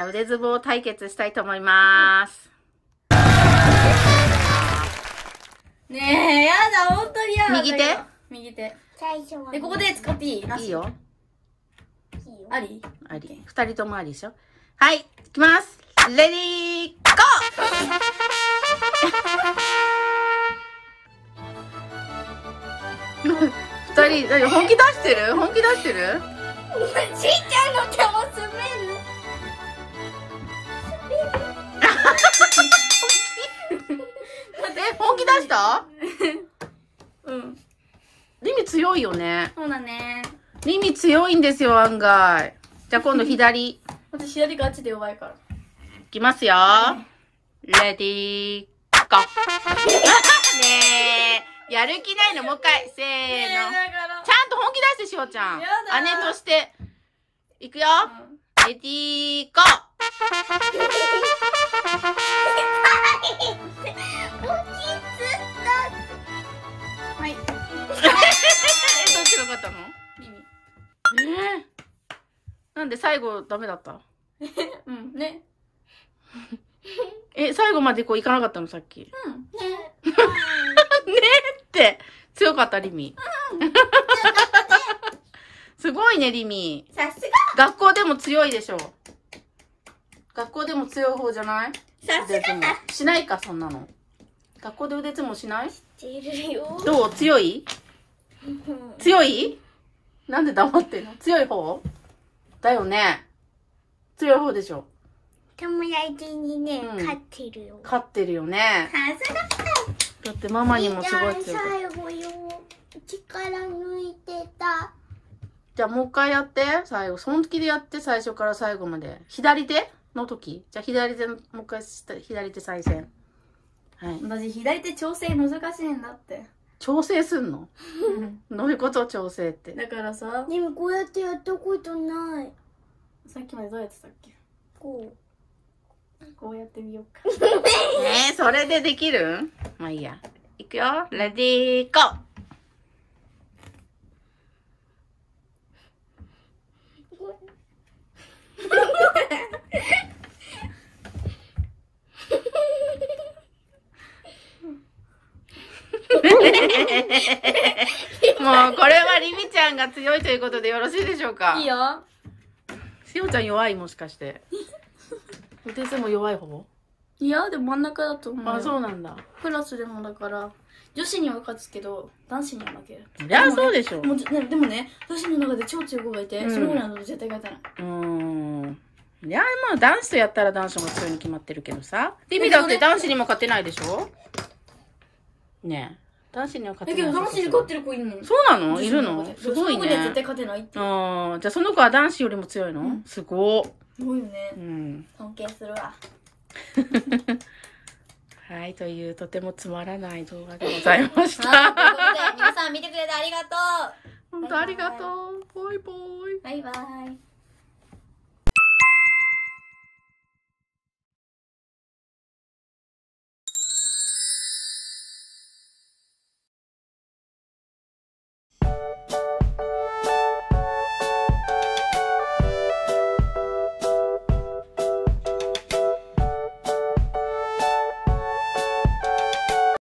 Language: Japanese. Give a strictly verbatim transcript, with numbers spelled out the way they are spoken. ゃあ腕相撲対決したいと思います。ねえ、やだ、本当にやだ。右手？右手。最初は。で、ここで使っていい？いいよ。あり？あり。二人ともありでしょ？はい、いきます。レディー、ゴー！二人、何、本気出してる？本気出してる？ちいちゃんの手も滑る。滑る。え、本気出した？うん。リミ強いよね。そうだね。リミ強いんですよ、案外。じゃあ今度左。私左ガチで弱いから。いきますよ。レディー、ゴー。ねえ、やる気ないの、もう一回。せーの。ちゃんと本気出して、しおちゃん。姉として。いくよ。レディー、ゴー。はい。どっちが勝ったの？リミ。ええー。なんで最後ダメだった？うんね。え、最後までこういかなかったのさっき？うんね。ねって強かったリミ。うん。すごいねリミ。さすが。学校でも強いでしょ。学校でも強い方じゃない？さすが。しないかそんなの。学校で腕相撲しない？してるよ。どう？強い？強い？なんで黙ってんの？強い方？だよね。強い方でしょ。友達にね、うん、勝ってるよ。勝ってるよね。さすが。だってママにもすごい強い。最後よ、力抜いてた。じゃあもう一回やって。最後、本気でやって最初から最後まで。左手の時。じゃあ左手もう一回左手再戦。はい、私左手調整難しいんだって。調整すんの？どういうこと？調整って。だからさ、でもこうやってやったことない。さっきまでどうやってたっけ？こうこうやってみようか。えー、それでできる？まあいいや。いくよ、レディーゴー。もうこれはりみちゃんが強いということでよろしいでしょうか？いいよ。しおちゃん弱い？もしかして腕相撲弱い方？いやでも真ん中だと思う。あ、そうなんだ。クラスでもだから女子には勝つけど男子には負ける。そりゃそうでしょ。でもね、でもね、女子の中で超強い子がいて、うん、それぐらいの絶対勝たない。うーん、いやまあ男子とやったら男子も強いに決まってるけどさ、りみだって男子にも勝てないでしょね。え、男子には勝てない。だけど男子で勝ってる子いるの？そうなの？いるの？すごいね。その子には絶対勝てないって。ああ、じゃあその子は男子よりも強いの？うん、すごー。すごいよね。うん。尊敬するわ。はい、というとてもつまらない動画でございました。皆さん見てくれてありがとう。本当ありがとう。バイバイ。バイバイ。